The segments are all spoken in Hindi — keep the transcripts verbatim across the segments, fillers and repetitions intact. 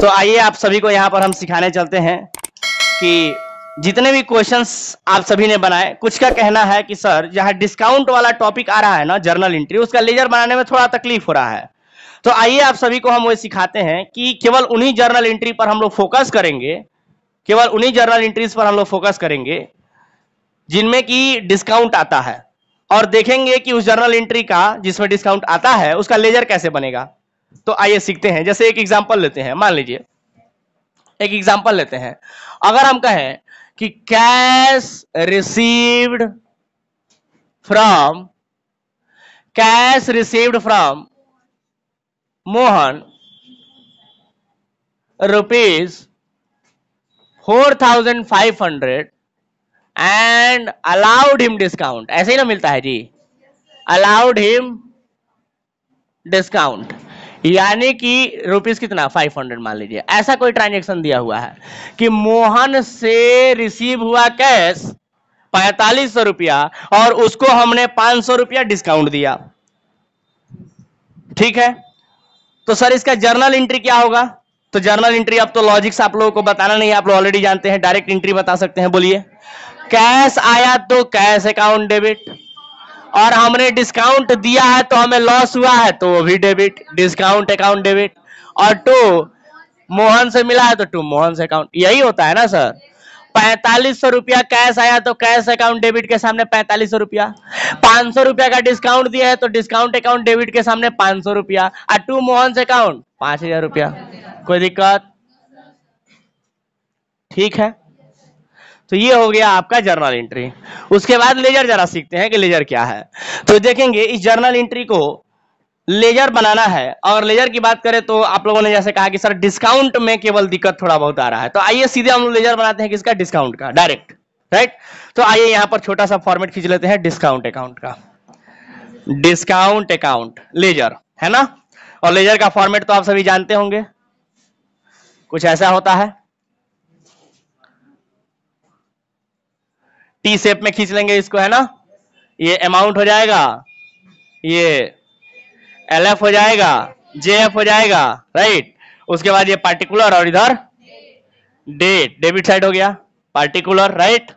तो आइए आप सभी को यहाँ पर हम सिखाने चलते हैं कि जितने भी क्वेश्चंस आप सभी ने बनाए, कुछ का कहना है कि सर जहाँ डिस्काउंट वाला टॉपिक आ रहा है ना जर्नल एंट्री, उसका लेजर बनाने में थोड़ा तकलीफ हो रहा है। तो आइए आप सभी को हम वो सिखाते हैं कि केवल उन्हीं जर्नल एंट्री पर हम लोग फोकस करेंगे, केवल उन्हीं जर्नल एंट्रीज पर हम लोग फोकस करेंगे जिनमें कि डिस्काउंट आता है, और देखेंगे कि उस जर्नल एंट्री का जिसमें डिस्काउंट आता है उसका लेजर कैसे बनेगा। तो आइए सीखते हैं। जैसे एक एग्जांपल लेते हैं, मान लीजिए एक एग्जांपल लेते हैं, अगर हम कहें कि cash received from cash received from Mohan rupees four thousand five hundred and allowed him discount, ऐसे ही ना मिलता है जी, अलाउड हिम डिस्काउंट, यानी कि रुपीस कितना पाँच सौ मान लीजिए। ऐसा कोई ट्रांजैक्शन दिया हुआ है कि मोहन से रिसीव हुआ कैश पैंतालीस सौ रुपया और उसको हमने पांच सौ रुपया डिस्काउंट दिया, ठीक है। तो सर इसका जर्नल एंट्री क्या होगा? तो जर्नल एंट्री अब तो लॉजिक्स आप लोगों को बताना नहीं है, आप लोग ऑलरेडी जानते हैं, डायरेक्ट एंट्री बता सकते हैं। बोलिए, कैश आया तो कैश अकाउंट डेबिट, और हमने डिस्काउंट दिया है तो हमें लॉस हुआ है तो वो भी डेबिट, डिस्काउंट अकाउंट डेबिट, और टू मोहन से मिला है तो टू मोहन से अकाउंट, यही होता है ना सर। पैंतालीस सौ रुपया कैश आया तो कैश अकाउंट डेबिट के सामने पैंतालीस सौ रुपया, पांच सौ रुपया का डिस्काउंट दिया है तो डिस्काउंट अकाउंट डेबिट के सामने पांच सौ रुपया, और टू मोहन से अकाउंट पांच हजार रुपया, कोई दिक्कत? ठीक है, तो ये हो गया आपका जर्नल एंट्री। उसके बाद लेजर जरा सीखते हैं कि लेजर क्या है। तो देखेंगे इस जर्नल एंट्री को लेजर बनाना है, और लेजर की बात करें तो आप लोगों ने जैसे कहा कि सर डिस्काउंट में केवल दिक्कत थोड़ा बहुत आ रहा है, तो आइए सीधे हम लोग लेजर बनाते हैं किसका, डिस्काउंट का, डायरेक्ट, राइट। तो आइए यहाँ पर छोटा सा फॉर्मेट खींच लेते हैं डिस्काउंट अकाउंट का, डिस्काउंट अकाउंट लेजर है ना, और लेजर का फॉर्मेट तो आप सभी जानते होंगे, कुछ ऐसा होता है, टी शेप में खींच लेंगे इसको, है ना। ये अमाउंट हो जाएगा, ये एल एफ हो जाएगा, जे एफ हो जाएगा, राइट। उसके बाद ये पार्टिकुलर, और इधर डेट, डेबिट साइड हो गया पार्टिकुलर, राइट।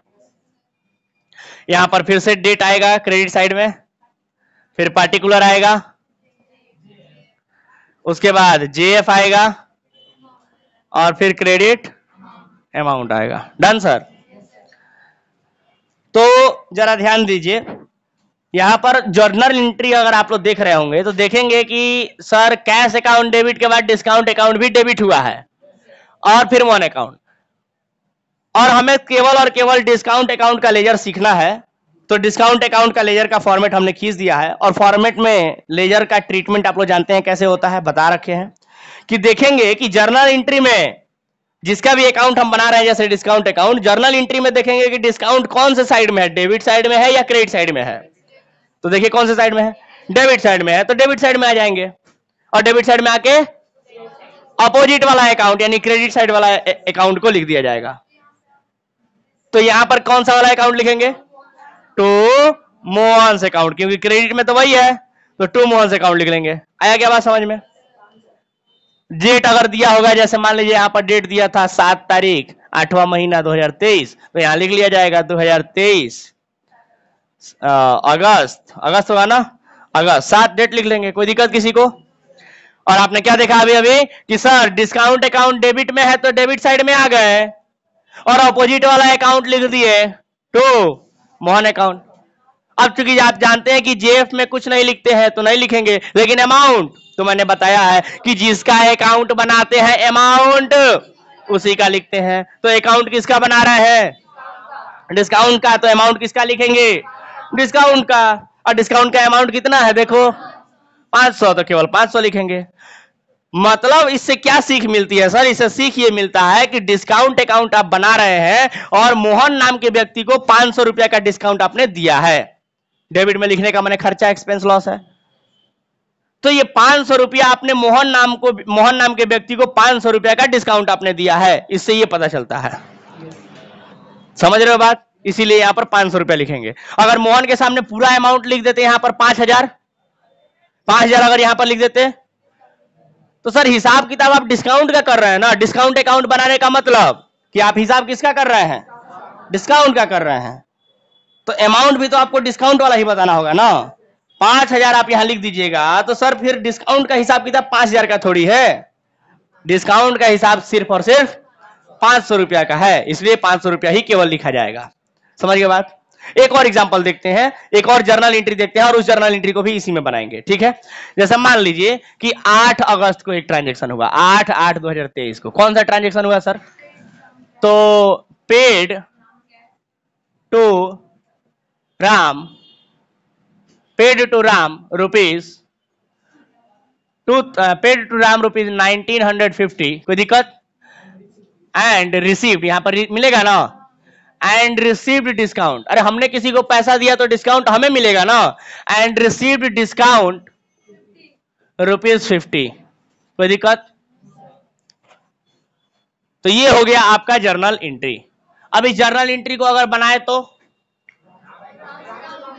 यहां पर फिर से डेट आएगा क्रेडिट साइड में, फिर पार्टिकुलर आएगा, उसके बाद जे एफ आएगा, और फिर क्रेडिट अमाउंट आएगा। Done sir. तो जरा ध्यान दीजिए यहाँ पर जर्नल एंट्री अगर आप लोग देख रहे होंगे तो देखेंगे कि सर कैश अकाउंट डेबिट के बाद डिस्काउंट अकाउंट भी डेबिट हुआ है, और फिर मोहन अकाउंट, और हमें केवल और केवल डिस्काउंट अकाउंट का लेजर सीखना है। तो डिस्काउंट अकाउंट का लेजर का फॉर्मेट हमने खींच दिया है, और फॉर्मेट में लेजर का ट्रीटमेंट आप लोग जानते हैं कैसे होता है, बता रखे हैं कि देखेंगे कि जर्नल एंट्री में जिसका भी अकाउंट हम बना रहे हैं, जैसे डिस्काउंट अकाउंट, जर्नल एंट्री में देखेंगे कि डिस्काउंट कौन से साइड में है, डेबिट साइड में है या क्रेडिट साइड में है। तो देखिए कौन से साइड में है, डेबिट साइड में है, तो डेबिट साइड में आ जाएंगे, और डेबिट साइड में आके अपोजिट वाला अकाउंट यानी क्रेडिट साइड वाला अकाउंट को लिख दिया जाएगा। तो यहां पर कौन सा वाला अकाउंट लिखेंगे, टू मोहन अकाउंट, क्योंकि क्रेडिट में तो वही है, तो टू मोहन अकाउंट लिख लेंगे। आया क्या बात समझ में? डेट अगर दिया होगा, जैसे मान लीजिए यहाँ पर डेट दिया था सात तारीख आठवां महीना दो हजार तेईस, तो यहाँ लिख लिया जाएगा दो हजार तेईस अगस्त, अगस्त होगा ना, अगस्त, सात डेट लिख लेंगे, कोई दिक्कत किसी को? और आपने क्या देखा अभी अभी कि सर डिस्काउंट अकाउंट डेबिट में है तो डेबिट साइड में आ गए, और अपोजिट वाला अकाउंट लिख दिए टू मोहन अकाउंट। अब चूंकि आप जानते हैं कि जेएफ में कुछ नहीं लिखते हैं तो नहीं लिखेंगे, लेकिन अमाउंट तो मैंने बताया है कि जिसका अकाउंट बनाते हैं अमाउंट उसी का लिखते हैं। तो अकाउंट किसका बना रहा है, डिस्काउंट का, तो अमाउंट किसका लिखेंगे, डिस्काउंट का, और डिस्काउंट का अमाउंट कितना है देखो पाँच सौ, तो केवल पाँच सौ लिखेंगे। मतलब इससे क्या सीख मिलती है सर? इससे सीख ये मिलता है कि डिस्काउंट अकाउंट आप बना रहे हैं और मोहन नाम के व्यक्ति को पांच सौ रुपया का डिस्काउंट आपने दिया है, डेबिट में लिखने का मैंने खर्चा एक्सपेंस लॉस है, तो ये पांच सौ रुपया आपने मोहन नाम को, मोहन नाम के व्यक्ति को पांच सौ रुपया का डिस्काउंट आपने दिया है, इससे ये पता चलता है। समझ रहे हो बात? इसीलिए यहां पर पांच सौ रुपया लिखेंगे। अगर मोहन के सामने पूरा अमाउंट लिख देते यहां पर पांच हजार, पांच हजार अगर यहां पर लिख देते तो सर हिसाब किताब आप डिस्काउंट का कर रहे हैं ना, डिस्काउंट अकाउंट बनाने का मतलब कि आप हिसाब किसका कर रहे हैं, डिस्काउंट का कर रहे हैं, तो अमाउंट भी तो आपको डिस्काउंट वाला ही बताना होगा ना। पांच हजार आप यहां लिख दीजिएगा, तो सर फिर डिस्काउंट का हिसाब किताब पांच हजार का थोड़ी है, डिस्काउंट का हिसाब सिर्फ और सिर्फ पांच सौ रुपया का है, इसलिए पांच सौ रुपया ही केवल लिखा जाएगा। समझ गए बात। एक और एग्जांपल देखते हैं, एक और जर्नल एंट्री देखते हैं और उस जर्नल एंट्री को भी इसी में बनाएंगे, ठीक है। जैसे मान लीजिए कि आठ अगस्त को एक ट्रांजैक्शन हुआ, आठ आठ दो हजार तेईस को कौन सा ट्रांजैक्शन हुआ सर, तो paid to Ram paid to Ram rupees two paid to Ram rupees nineteen hundred fifty, कोई दिक्कत, एंड रिसीव्ड यहां पर मिलेगा ना, एंड रिसीव्ड डिस्काउंट, अरे हमने किसी को पैसा दिया तो डिस्काउंट हमें मिलेगा ना, and received discount rupees fifty, कोई दिक्कत। तो ये हो गया आपका जर्नल एंट्री। अब इस जर्नल एंट्री को अगर बनाए तो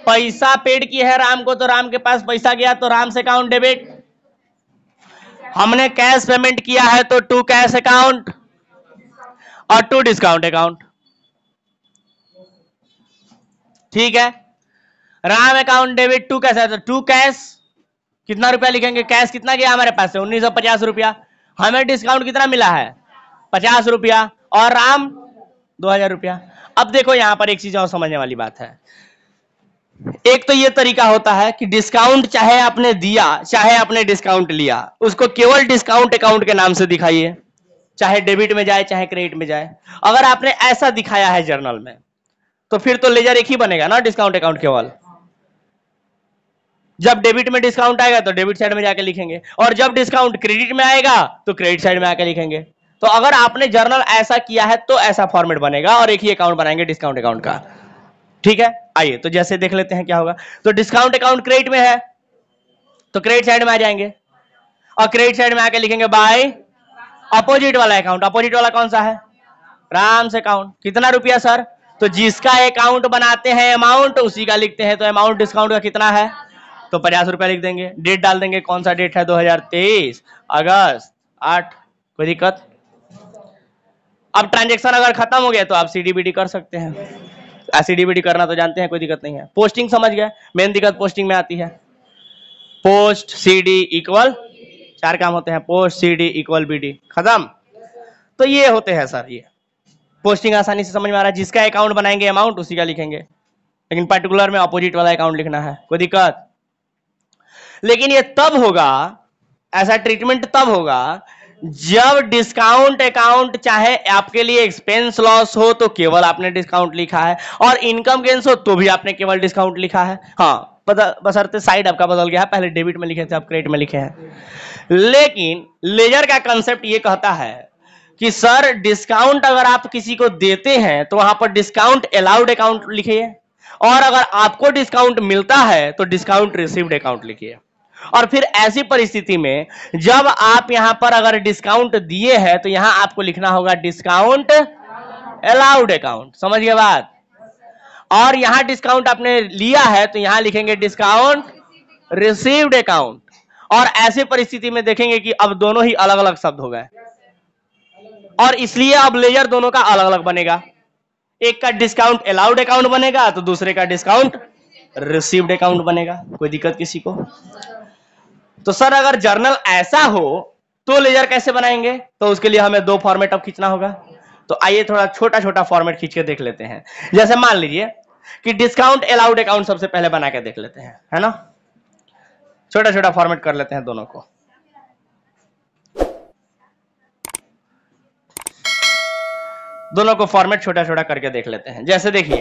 पैसा पेड किया है राम को, तो राम के पास पैसा गया तो राम से अकाउंट डेबिट, हमने कैश पेमेंट किया है तो टू कैश अकाउंट और टू डिस्काउंट अकाउंट, ठीक है। Ram account debit to cash है तो टू कैश, कितना रुपया लिखेंगे, कैश कितना गया हमारे पास से उन्नीस सौ पचास रुपया, हमें डिस्काउंट कितना मिला है पचास रुपया और राम दो हजार रुपया। अब देखो यहां पर एक चीज और समझने वाली बात है, एक तो यह तरीका होता है कि डिस्काउंट चाहे आपने दिया चाहे आपने डिस्काउंट लिया, उसको केवल डिस्काउंट अकाउंट के नाम से दिखाइए, चाहे डेबिट में जाए चाहे क्रेडिट में जाए। अगर आपने ऐसा दिखाया है जर्नल में तो फिर तो लेजर एक ही बनेगा ना, डिस्काउंट अकाउंट केवल। जब डेबिट में डिस्काउंट आएगा तो डेबिट साइड में जाके लिखेंगे और जब डिस्काउंट क्रेडिट में आएगा तो क्रेडिट साइड में आके लिखेंगे। तो अगर आपने जर्नल ऐसा किया है तो ऐसा फॉर्मेट बनेगा और एक ही अकाउंट बनाएंगे डिस्काउंट अकाउंट का, ठीक है। आइए तो जैसे देख लेते हैं क्या होगा। तो डिस्काउंट अकाउंट क्रेडिट में है तो क्रेडिट साइड में आ जाएंगे और क्रेडिट साइड में आके लिखेंगे बाय अपोजिट वाला अकाउंट। अपोजिट वाला कौन सा है, राम से अकाउंट, कितना रुपया सर, तो जिसका अकाउंट बनाते हैं अमाउंट उसी का लिखते हैं, तो अमाउंट डिस्काउंट का कितना है तो पचास रुपया लिख देंगे। डेट डाल देंगे, कौन सा डेट है, दो हजार तेईस अगस्त आठ, कोई दिक्कत। अब ट्रांजैक्शन अगर खत्म हो गया तो आप सीडीबीडी कर सकते हैं, एससीडीबीडी करना तो जानते हैं, कोई दिक्कत नहीं है। पोस्टिंग समझ गए, मेन दिक्कत पोस्टिंग में आती है, पोस्ट सीडी इक्वल चार काम होते हैं, पोस्ट सीडी इक्वल बीडी, खत्म। तो ये होते हैं सर, ये पोस्टिंग आसानी से समझ में आ रहा है, जिसका अकाउंट बनाएंगे अमाउंट उसी का लिखेंगे, लेकिन पर्टिकुलर में अपोजिट वाला अकाउंट लिखना है, कोई दिक्कत। लेकिन ये तब होगा, ऐसा ट्रीटमेंट तब होगा जब डिस्काउंट अकाउंट चाहे आपके लिए एक्सपेंस लॉस हो तो केवल आपने डिस्काउंट लिखा है और इनकम गेन्स हो तो भी आपने केवल डिस्काउंट लिखा है। हाँ, बशर्ते साइड आपका बदल गया है, पहले डेबिट में लिखे थे आप क्रेडिट में लिखे हैं। लेकिन लेजर का कंसेप्ट ये कहता है कि सर डिस्काउंट अगर आप किसी को देते हैं तो वहां पर डिस्काउंट अलाउड अकाउंट लिखिए और अगर आपको डिस्काउंट मिलता है तो डिस्काउंट रिसीव्ड अकाउंट लिखिए। और फिर ऐसी परिस्थिति में जब आप यहां पर अगर डिस्काउंट दिए हैं तो यहां आपको लिखना होगा डिस्काउंट अलाउड अकाउंट, समझ गए बात। और यहां डिस्काउंट आपने लिया है तो यहां लिखेंगे डिस्काउंट रिसीव्ड अकाउंट। और ऐसी परिस्थिति में देखेंगे कि अब दोनों ही अलग अलग शब्द हो गए और इसलिए अब लेजर दोनों का अलग अलग बनेगा, एक का डिस्काउंट अलाउड अकाउंट बनेगा तो दूसरे का डिस्काउंट रिसीव्ड अकाउंट बनेगा, कोई दिक्कत किसी को। तो सर अगर जर्नल ऐसा हो तो लेजर कैसे बनाएंगे, तो उसके लिए हमें दो फॉर्मेट अब खींचना होगा। तो आइए थोड़ा छोटा छोटा फॉर्मेट खींच के देख लेते हैं। जैसे मान लीजिए कि डिस्काउंट अलाउड अकाउंट सबसे पहले बना के देख लेते हैं, है ना, छोटा छोटा फॉर्मेट कर लेते हैं दोनों को। दोनों को फॉर्मेट छोटा छोटा करके देख लेते हैं। जैसे देखिए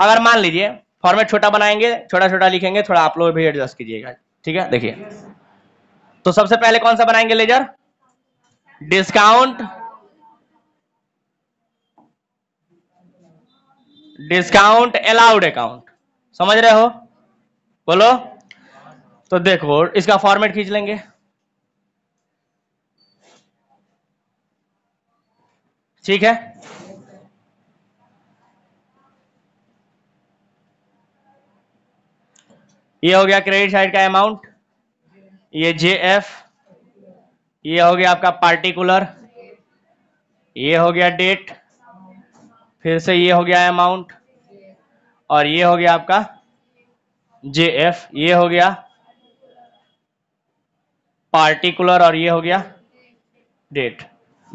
अगर मान लीजिए फॉर्मेट छोटा बनाएंगे, छोटा छोटा लिखेंगे, थोड़ा आप लोग भी एडजस्ट कीजिएगा, ठीक है। देखिए तो सबसे पहले कौन सा बनाएंगे ledger, discount discount allowed account, समझ रहे हो, बोलो। तो देखो इसका फॉर्मेट खींच लेंगे, ठीक है। ये हो गया क्रेडिट साइड का अमाउंट, ये जे एफ ये हो गया आपका पार्टिकुलर, ये हो गया डेट, फिर से ये हो गया अमाउंट, और ये हो गया आपका जे एफ, ये हो गया पार्टिकुलर और ये हो गया डेट,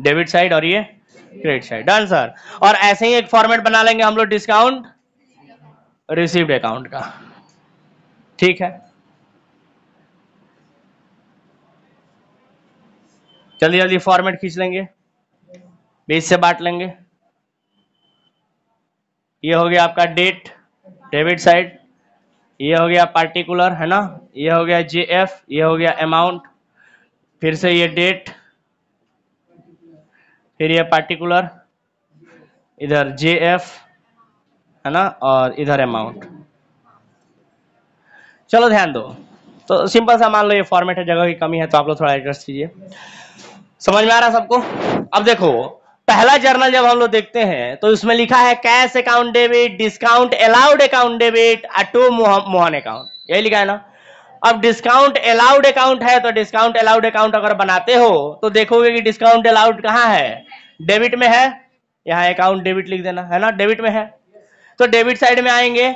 डेबिट साइड और ये क्रेडिट साइड। Done sir. और ऐसे ही एक फॉर्मेट बना लेंगे हम लोग डिस्काउंट रिसीव्ड अकाउंट का। ठीक है, जल्दी जल्दी फॉर्मेट खींच लेंगे, बीस से बांट लेंगे। ये हो गया आपका डेट डेबिट साइड, ये हो गया पार्टिकुलर है ना, ये हो गया जे एफ, ये हो गया अमाउंट, फिर से ये डेट, फिर ये पार्टिकुलर, इधर जे एफ है ना, और इधर अमाउंट। चलो ध्यान दो, तो सिंपल सा मान लो ये फॉर्मेट है, जगह की कमी है तो आप लोग थोड़ा एडजस्ट कीजिए। समझ में आ रहा सबको? अब देखो, पहला जर्नल जब हम लोग देखते हैं तो इसमें लिखा है cash account debit, discount allowed account debit, auto Mohan account, यही लिखा है ना। अब डिस्काउंट अलाउड अकाउंट है तो डिस्काउंट अलाउड अकाउंट अगर बनाते हो तो देखोगे कि डिस्काउंट अलाउड कहाँ है, डेबिट में है, यहाँ अकाउंट डेबिट लिख देना है ना, डेबिट में है तो डेबिट साइड में आएंगे,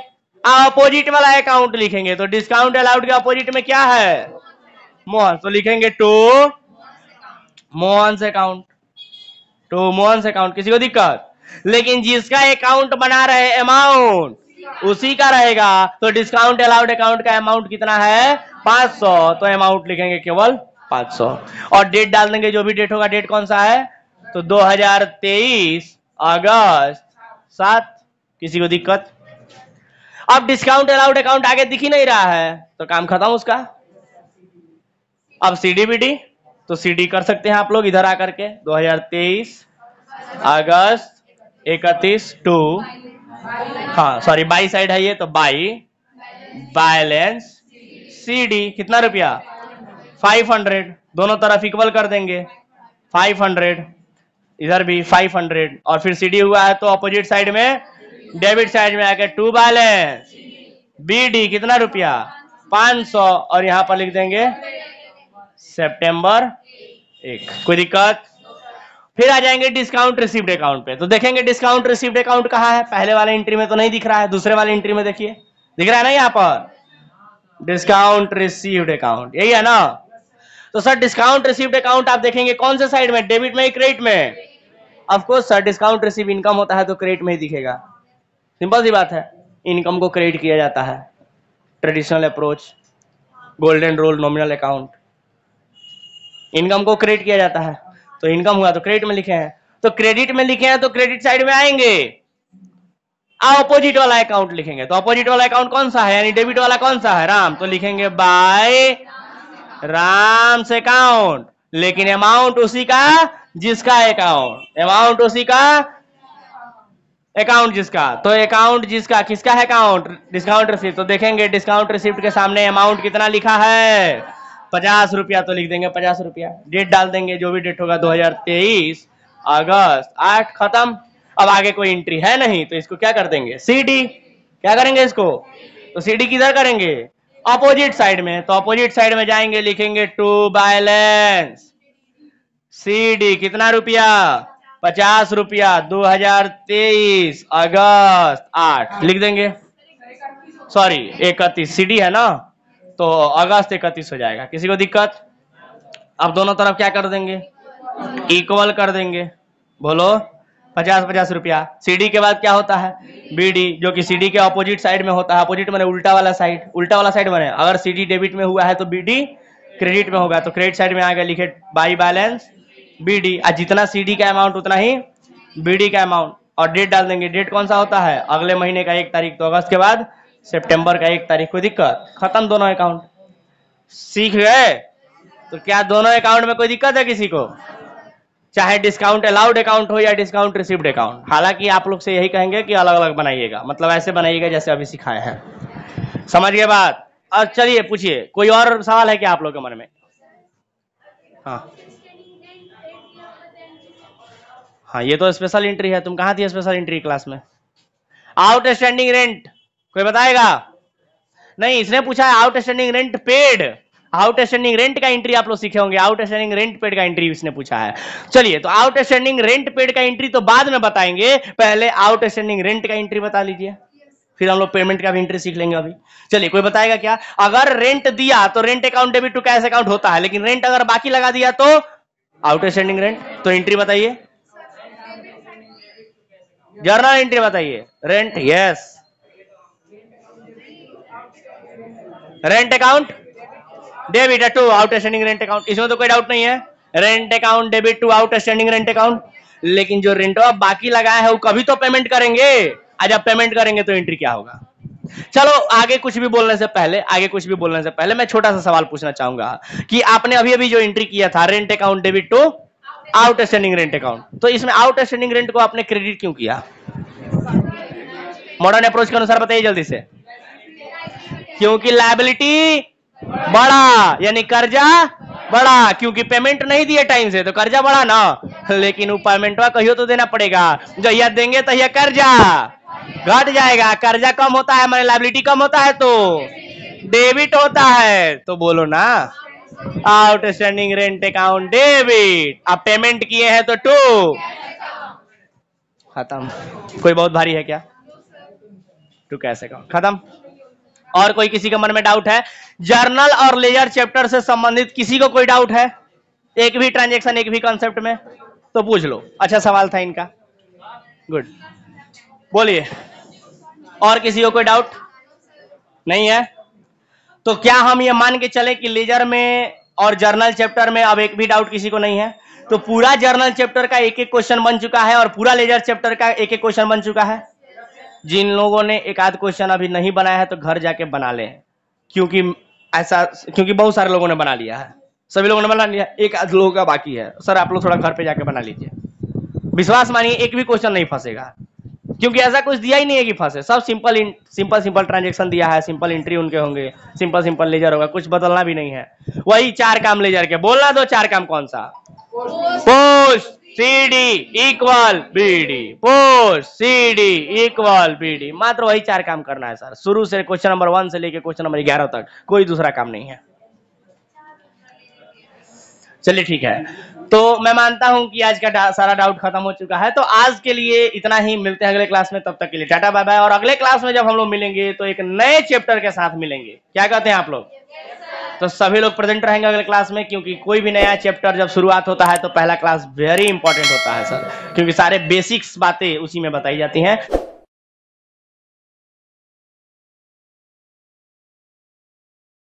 अपोजिट वाला अकाउंट लिखेंगे। तो डिस्काउंट अलाउड के अपोजिट में क्या है, मोहन, तो लिखेंगे to Mohan account, to Mohan account. किसी को दिक्कत? लेकिन जिसका अकाउंट बना रहे अमाउंट उसी का रहेगा, तो डिस्काउंट अलाउड अकाउंट का अमाउंट कितना है, पाँच सौ, तो अमाउंट लिखेंगे केवल पाँच सौ और डेट डाल देंगे, जो भी डेट होगा। डेट कौन सा है, तो दो हज़ार तेईस अगस्त सात। किसी को दिक्कत? अब डिस्काउंट अलाउड अकाउंट आगे दिख ही नहीं रहा है तो काम खत्म उसका। अब सीडीबीडी, तो सीडी कर सकते हैं आप लोग, इधर आकर के दो हज़ार तेईस अगस्त इकतीस टू, हाँ सॉरी बाई साइड है ये, तो बाई बैलेंस सीडी कितना रुपया, पाँच सौ, दोनों तरफ इक्वल कर देंगे, पाँच सौ, इधर भी पाँच सौ, और फिर सीडी हुआ है तो अपोजिट साइड में डेबिट साइड में आके टू बैलेंस बीडी कितना रुपया, पाँच सौ, और यहां पर लिख देंगे सितंबर एक। कोई दिक्कत? फिर आ जाएंगे डिस्काउंट रिसीव्ड अकाउंट पे, तो देखेंगे डिस्काउंट रिसीव्ड अकाउंट कहाँ है, पहले वाले एंट्री में तो नहीं दिख रहा है, दूसरे वाले एंट्री में देखिए दिख रहा है ना, यहाँ पर डिस्काउंट रिसीव्ड अकाउंट, यही है ना। तो सर डिस्काउंट रिसीव्ड अकाउंट आप देखेंगे कौन से साइड में, डेबिट में, क्रेडिट में? Of course sir, discount receive income होता है तो क्रेडिट में ही दिखेगा, सिंपल सी बात है, इनकम को क्रेडिट किया जाता है, traditional approach, golden rule, nominal account, income को क्रेडिट किया जाता है, तो इनकम हुआ तो क्रेडिट में लिखे हैं, तो क्रेडिट में लिखे हैं तो क्रेडिट साइड में आएंगे, अपोजिट वाला अकाउंट लिखेंगे, तो अपोजिट वाला अकाउंट कौन सा है, यानी डेबिट वाला कौन सा है, राम, तो लिखेंगे बाय राम से अकाउंट, लेकिन अमाउंट उसी का जिसका अकाउंट, अमाउंट उसी का अकाउंट जिसका, तो अकाउंट जिसका, किसका है अकाउंट, डिस्काउंट रिसिप्ट, तो देखेंगे डिस्काउंट रिसिप्ट के सामने अमाउंट कितना लिखा है, पचास रुपया, तो लिख देंगे पचास रुपया, डेट डाल देंगे, जो भी डेट होगा दो हज़ार तेईस अगस्त आठ, खत्म। अब आगे कोई एंट्री है नहीं तो इसको क्या कर देंगे, सीडी, क्या करेंगे इसको, तो सीडी किधर करेंगे, अपोजिट साइड में, तो अपोजिट साइड में जाएंगे, लिखेंगे टू बैलेंस सीडी कितना रुपया, पचास रुपया, दो हजार तेईस अगस्त आठ लिख देंगे, सॉरी इकतीस, सीडी है ना, तो अगस्त इकतीस हो जाएगा। किसी को दिक्कत? अब दोनों तरफ क्या कर देंगे, इक्वल कर देंगे, बोलो, पचास पचास रुपया। सीडी के बाद क्या होता है, बीडी, जो कि सीडी के अपोजिट साइड में होता है, अपोजिट मैंने उल्टा वाला साइड, उल्टा वाला साइड बने, अगर सीडी डेबिट में हुआ है तो बीडी क्रेडिट में होगा, तो क्रेडिट साइड में आगे लिखे बाई बैलेंस बीडी, आज जितना सीडी का अमाउंट उतना ही बीडी का अमाउंट, और डेट डाल देंगे, डेट कौन सा होता है, अगले महीने का एक तारीख, तो अगस्त के बाद सितंबर का एक तारीख को दिक्कत, खत्म दोनों अकाउंट। सीख गए? तो क्या दोनों अकाउंट में कोई दिक्कत है किसी को, चाहे डिस्काउंट अलाउड अकाउंट हो या डिस्काउंट रिसीव्ड अकाउंट? हालांकि आप लोग से यही कहेंगे कि अलग अलग बनाइएगा, मतलब ऐसे बनाइएगा जैसे अभी सिखाए हैं। समझ गए बात? और चलिए पूछिए, कोई और सवाल है क्या आप लोग के मन में? हाँ हाँ ये तो स्पेशल एंट्री है, तुम कहाँ थी स्पेशल एंट्री क्लास में? आउटस्टैंडिंग रेंट कोई बताएगा? नहीं, इसने पूछा है outstanding rent paid, outstanding rent का एंट्री आप लोग सीखे होंगे, आउटस्टैंडिंग रेंट पेड का एंट्री इसने पूछा है। चलिए तो आउटस्टैंडिंग रेंट पेड का एंट्री तो बाद में बताएंगे, पहले आउटस्टैंडिंग रेंट का एंट्री बता लीजिए, फिर हम लोग पेमेंट का भी एंट्री सीख लेंगे अभी। चलिए कोई बताएगा क्या? अगर रेंट दिया तो rent account debit to cash account होता है, लेकिन रेंट अगर बाकी लगा दिया तो आउटस्टैंडिंग रेंट, तो एंट्री बताइए, जर्नल एंट्री बताइए। Rent, yes, rent account debit to outstanding rent account, इसमें तो कोई डाउट नहीं है, rent account debit to outstanding rent account. लेकिन जो रेंट आप बाकी लगाए हैं वो कभी तो पेमेंट करेंगे, आज आप पेमेंट करेंगे तो एंट्री क्या होगा? चलो आगे कुछ भी बोलने से पहले आगे कुछ भी बोलने से पहले मैं छोटा सा सवाल पूछना चाहूंगा कि आपने अभी अभी जो एंट्री किया था rent account debit to outstanding rent account, तो इसमें आउटस्टैंडिंग रेंट को आपने क्रेडिट क्यों किया? मॉडर्न अप्रोच के अनुसार बताइए जल्दी से। क्योंकि लायबिलिटी बड़ा, यानी कर्जा बड़ा, क्योंकि पेमेंट नहीं दिए टाइम से तो कर्जा बड़ा ना, लेकिन वो पेमेंट कहियो तो देना पड़ेगा, जहिया देंगे तहिया कर्जा घट जाएगा। कर्जा कम होता है हमारे, लायबिलिटी कम होता है तो डेबिट होता है, तो बोलो ना आउटस्टैंडिंग रेंट अकाउंट डेबिट, आप पेमेंट किए हैं तो टू, खत्म। कोई बहुत भारी है क्या? टू कैश अकाउंट, खत्म। और कोई किसी के मन में डाउट है? जर्नल और लेजर चैप्टर से संबंधित किसी को कोई डाउट है? एक भी ट्रांजैक्शन, एक भी कॉन्सेप्ट में तो पूछ लो। अच्छा सवाल था इनका, गुड, बोलिए। और किसी को कोई डाउट नहीं है तो क्या हम ये मान के चले कि लेजर में और जर्नल चैप्टर में अब एक भी डाउट किसी को नहीं है? तो पूरा जर्नल चैप्टर का एक एक क्वेश्चन बन चुका है और पूरा लेजर चैप्टर का एक एक क्वेश्चन बन चुका है। जिन लोगों ने एक आध क्वेश्चन अभी नहीं बनाया है तो घर जाके बना ले, क्योंकि ऐसा क्योंकि बहुत सारे लोगों ने बना लिया है, सभी लोगों ने बना लिया, एक आध लोगों का बाकी है। सर आप लोग थोड़ा घर पे जाके बना लीजिए, विश्वास मानिए एक भी क्वेश्चन नहीं फंसेगा, क्योंकि ऐसा कुछ दिया ही नहीं है कि फंसे। सब सिंपल सिंपल सिंपल ट्रांजेक्शन दिया है, सिंपल एंट्री उनके होंगे, सिंपल सिंपल लेजर होगा, कुछ बदलना भी नहीं है। वही चार काम लेजर के, बोलना दो चार काम कौन सा? Post CD equal BD, post CD equal BD, मात्र वही चार काम करना है सर, शुरू से क्वेश्चन नंबर वन से लेकर क्वेश्चन नंबर ग्यारह तक कोई दूसरा काम नहीं है। चलिए ठीक है, तो मैं मानता हूं कि आज का सारा डाउट खत्म हो चुका है। तो आज के लिए इतना ही, मिलते हैं अगले क्लास में, तब तक के लिए टाटा बाय बाय। और अगले क्लास में जब हम लोग मिलेंगे तो एक नए चैप्टर के साथ मिलेंगे, क्या कहते हैं आप लोग? तो सभी लोग प्रेजेंट रहेंगे अगले क्लास में, क्योंकि कोई भी नया चैप्टर जब शुरुआत होता है तो पहला क्लास वेरी इंपॉर्टेंट होता है सर, क्योंकि सारे बेसिक्स बातें उसी में बताई जाती हैं।